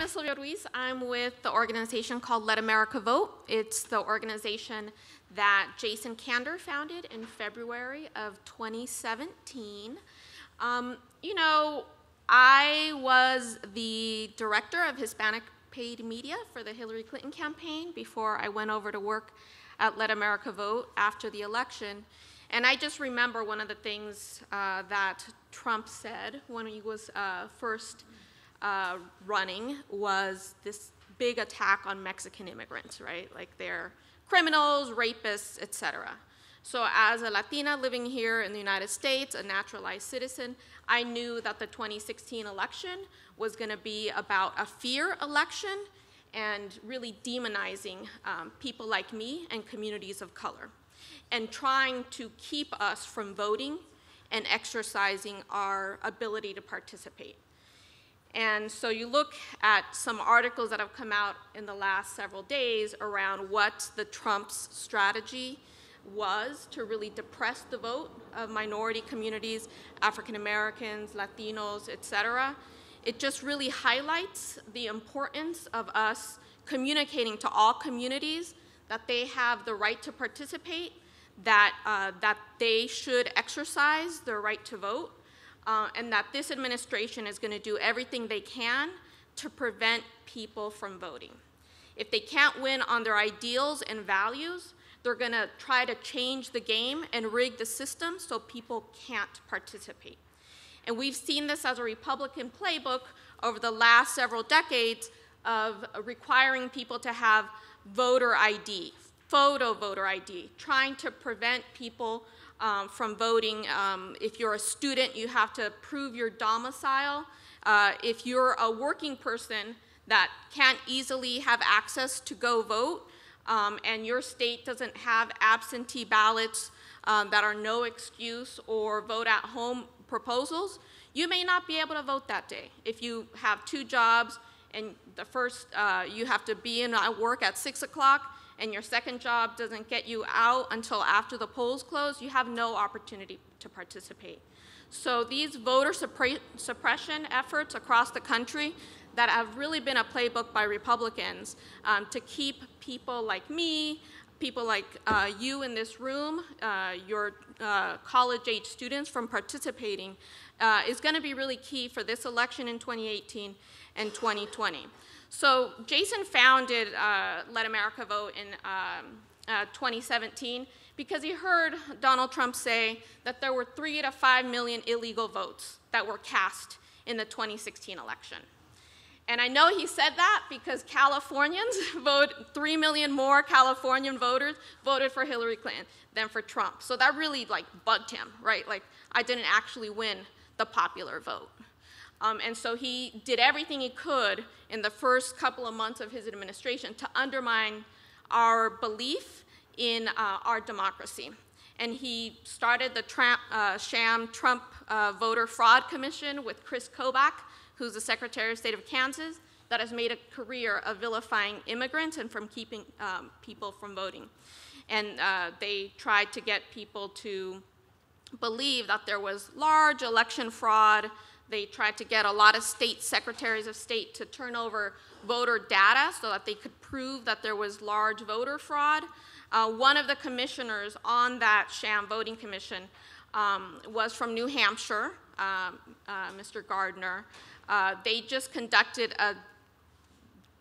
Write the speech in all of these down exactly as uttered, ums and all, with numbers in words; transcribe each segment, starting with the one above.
name is Sylvia Ruiz. I'm with the organization called Let America Vote. It's the organization that Jason Kander founded in February of twenty seventeen. Um, you know, I was the director of Hispanic paid media for the Hillary Clinton campaign before I went over to work at Let America Vote after the election. And I just remember one of the things uh, that Trump said when he was uh, first uh, running was this big attack on Mexican immigrants, right? Like they're criminals, rapists, et cetera. So as a Latina living here in the United States, a naturalized citizen, I knew that the twenty sixteen election was going to be about a fear election and really demonizing um, people like me and communities of color, and trying to keep us from voting and exercising our ability to participate. And so you look at some articles that have come out in the last several days around what the Trump's strategy was to really depress the vote of minority communities, African Americans, Latinos, et cetera. It just really highlights the importance of us communicating to all communities that they have the right to participate, that, uh, that they should exercise their right to vote, uh, and that this administration is going to do everything they can to prevent people from voting. If they can't win on their ideals and values, they're going to try to change the game and rig the system so people can't participate. And we've seen this as a Republican playbook over the last several decades of requiring people to have voter I D, photo voter I D, trying to prevent people um, from voting. Um, if you're a student, you have to prove your domicile. Uh, if you're a working person that can't easily have access to go vote, Um, and your state doesn't have absentee ballots um, that are no excuse or vote at home proposals, you may not be able to vote that day. If you have two jobs and the first, uh, you have to be in at work at six o'clock and your second job doesn't get you out until after the polls close, you have no opportunity to participate. So these voter suppre- suppression efforts across the country that have really been a playbook by Republicans um, to keep people like me, people like uh, you in this room, uh, your uh, college-age students from participating, uh, is going to be really key for this election in twenty eighteen and twenty twenty. So Jason founded uh, Let America Vote in um, uh, twenty seventeen because he heard Donald Trump say that there were three to five million illegal votes that were cast in the twenty sixteen election. And I know he said that because Californians vote, three million more Californian voters voted for Hillary Clinton than for Trump. So that really like bugged him, right? Like I didn't actually win the popular vote. Um, and so he did everything he could in the first couple of months of his administration to undermine our belief in uh, our democracy. And he started the Trump, uh, sham Trump uh, Voter Fraud Commission with Chris Kobach, who's the Secretary of State of Kansas, that has made a career of vilifying immigrants and from keeping um, people from voting. And uh, they tried to get people to believe that there was large election fraud. They tried to get a lot of state secretaries of state to turn over voter data so that they could prove that there was large voter fraud. Uh, one of the commissioners on that sham voting commission um, was from New Hampshire, Um, uh, Mister Gardner. Uh, they just conducted a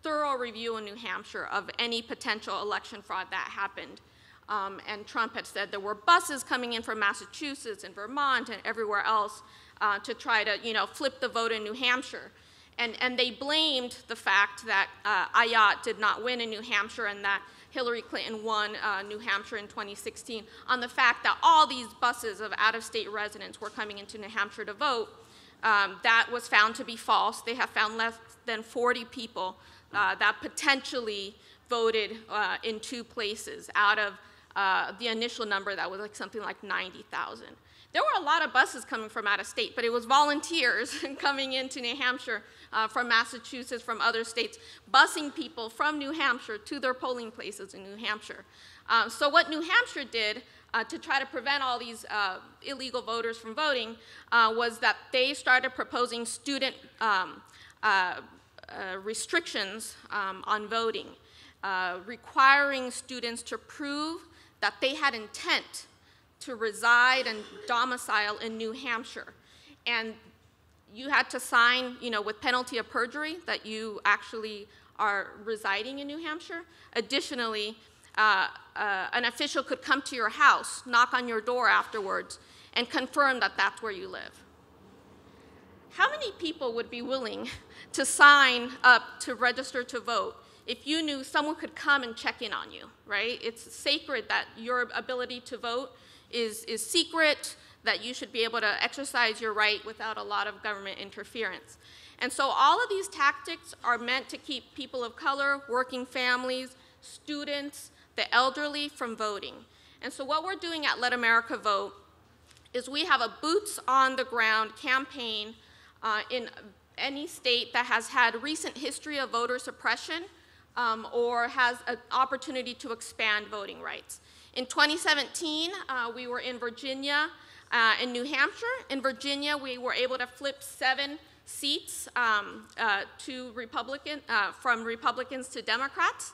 thorough review in New Hampshire of any potential election fraud that happened. Um, and Trump had said there were buses coming in from Massachusetts and Vermont and everywhere else uh, to try to, you know, flip the vote in New Hampshire. And, and they blamed the fact that uh, Ayotte did not win in New Hampshire and that Hillary Clinton won uh, New Hampshire in twenty sixteen on the fact that all these buses of out-of-state residents were coming into New Hampshire to vote. Um, that was found to be false. They have found less than forty people uh, that potentially voted uh, in two places out of uh, the initial number that was like something like ninety thousand. There were a lot of buses coming from out of state, but it was volunteers coming into New Hampshire uh, from Massachusetts, from other states, busing people from New Hampshire to their polling places in New Hampshire. Uh, so what New Hampshire did uh, to try to prevent all these uh, illegal voters from voting uh, was that they started proposing student um, uh, uh, restrictions um, on voting, uh, requiring students to prove that they had intent to reside and domicile in New Hampshire. And you had to sign, you know, with penalty of perjury that you actually are residing in New Hampshire. Additionally, uh, uh, an official could come to your house, knock on your door afterwards, and confirm that that's where you live. How many people would be willing to sign up to register to vote if you knew someone could come and check in on you, right? It's sacred that your ability to vote is, is secret, that you should be able to exercise your right without a lot of government interference. And so all of these tactics are meant to keep people of color, working families, students, the elderly from voting. And so what we're doing at Let America Vote is we have a boots on the ground campaign uh, in any state that has had recent history of voter suppression um, or has an opportunity to expand voting rights. In twenty seventeen, uh, we were in Virginia uh, and New Hampshire. In Virginia, we were able to flip seven seats um, uh, to Republican, uh, from Republicans to Democrats,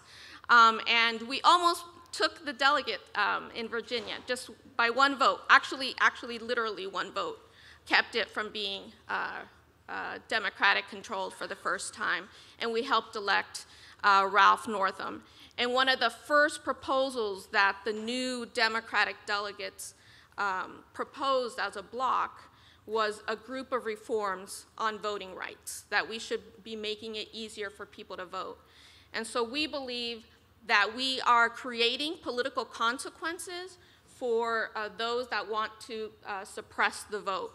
um, and we almost took the delegate um, in Virginia just by one vote. Actually, actually, literally one vote kept it from being uh, uh, Democratic-controlled for the first time, and we helped elect uh, Ralph Northam. And one of the first proposals that the new Democratic delegates um, proposed as a bloc was a group of reforms on voting rights, that we should be making it easier for people to vote. And so we believe that we are creating political consequences for uh, those that want to uh, suppress the vote.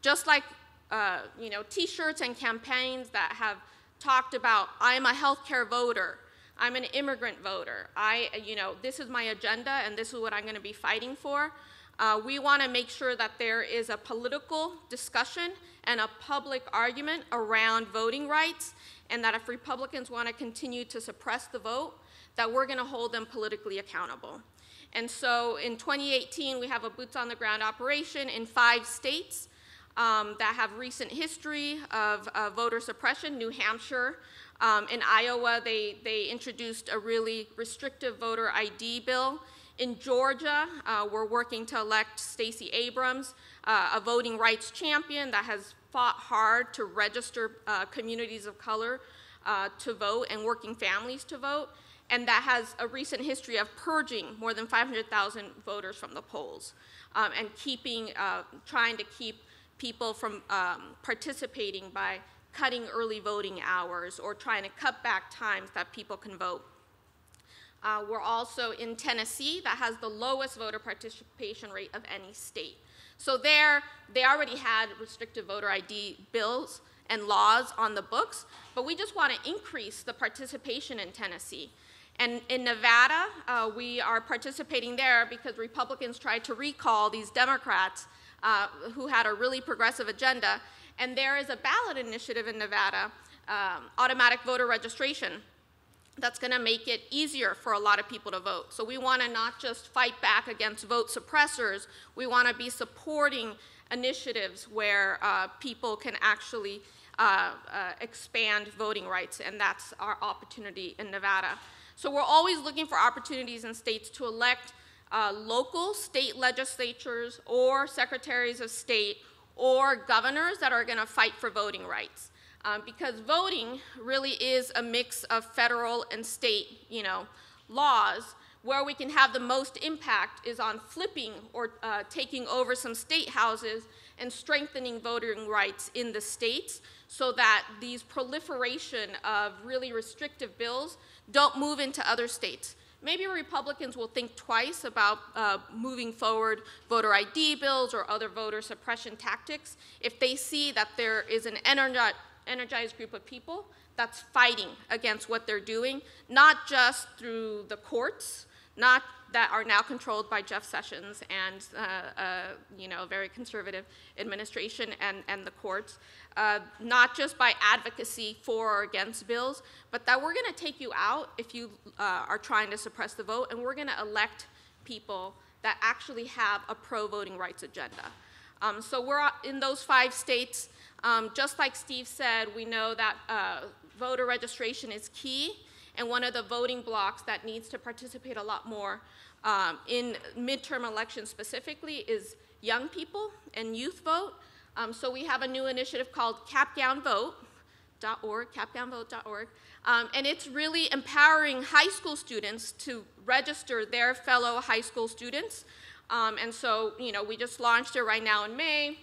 Just like uh, you know, t-shirts and campaigns that have talked about, I'm a healthcare voter, I'm an immigrant voter, I, you know, this is my agenda and this is what I'm gonna be fighting for. Uh, we want to make sure that there is a political discussion and a public argument around voting rights, and that if Republicans want to continue to suppress the vote, that we're going to hold them politically accountable. And so in twenty eighteen, we have a boots on the ground operation in five states um, that have recent history of uh, voter suppression. New Hampshire, um, in Iowa, they, they introduced a really restrictive voter I D bill. In Georgia, uh, we're working to elect Stacey Abrams, uh, a voting rights champion that has fought hard to register uh, communities of color uh, to vote and working families to vote, and that has a recent history of purging more than five hundred thousand voters from the polls um, and keeping, uh, trying to keep people from um, participating by cutting early voting hours or trying to cut back times that people can vote. Uh, we're also in Tennessee that has the lowest voter participation rate of any state. So there, they already had restrictive voter I D bills and laws on the books, but we just want to increase the participation in Tennessee. And in Nevada, uh, we are participating there because Republicans tried to recall these Democrats uh, who had a really progressive agenda, and there is a ballot initiative in Nevada, um, automatic voter registration, that's going to make it easier for a lot of people to vote. So we want to not just fight back against vote suppressors, we want to be supporting initiatives where uh, people can actually uh, uh, expand voting rights, and that's our opportunity in Nevada. So we're always looking for opportunities in states to elect uh, local state legislatures or secretaries of state or governors that are going to fight for voting rights. Um, because voting really is a mix of federal and state, you know, laws. Where we can have the most impact is on flipping or uh, taking over some state houses and strengthening voting rights in the states so that these proliferation of really restrictive bills don't move into other states. Maybe Republicans will think twice about uh, moving forward voter I D bills or other voter suppression tactics if they see that there is an energy energized group of people that's fighting against what they're doing, not just through the courts, not that are now controlled by Jeff Sessions and uh, uh, you know, very conservative administration and, and the courts, uh, not just by advocacy for or against bills, but that we're going to take you out if you uh, are trying to suppress the vote, and we're going to elect people that actually have a pro-voting rights agenda. Um, so we're in those five states. Um, just like Steve said, we know that uh, voter registration is key and one of the voting blocks that needs to participate a lot more um, in midterm elections specifically is young people and youth vote. Um, so we have a new initiative called Cap Gown Vote dot org, Cap Gown Vote dot org, um, and it's really empowering high school students to register their fellow high school students. Um, and so, you know, we just launched it right now in May.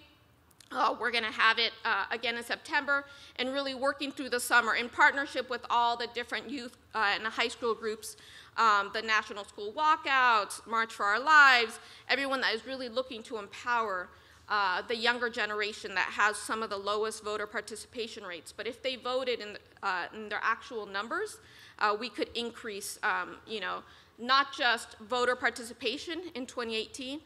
Uh, we're going to have it uh, again in September, and really working through the summer in partnership with all the different youth uh, and the high school groups, um, the National School Walkouts, March for Our Lives, everyone that is really looking to empower uh, the younger generation that has some of the lowest voter participation rates. But if they voted in, uh, in their actual numbers, uh, we could increase, um, you know, not just voter participation in twenty eighteen,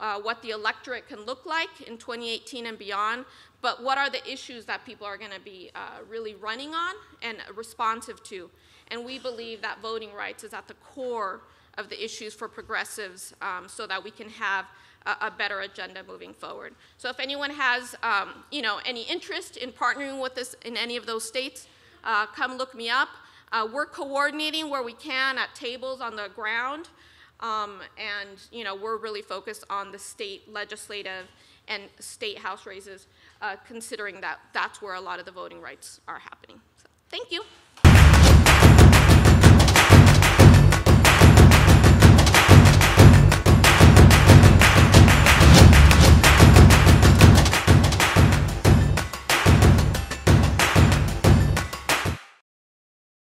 Uh, what the electorate can look like in twenty eighteen and beyond, but what are the issues that people are going to be uh, really running on and responsive to. And we believe that voting rights is at the core of the issues for progressives, um, so that we can have a, a better agenda moving forward. So if anyone has um, you know, any interest in partnering with us in any of those states, uh, come look me up. Uh, we're coordinating where we can at tables on the ground. Um, and, you know, we're really focused on the state legislative and state house races, uh, considering that that's where a lot of the voting rights are happening. So, thank you.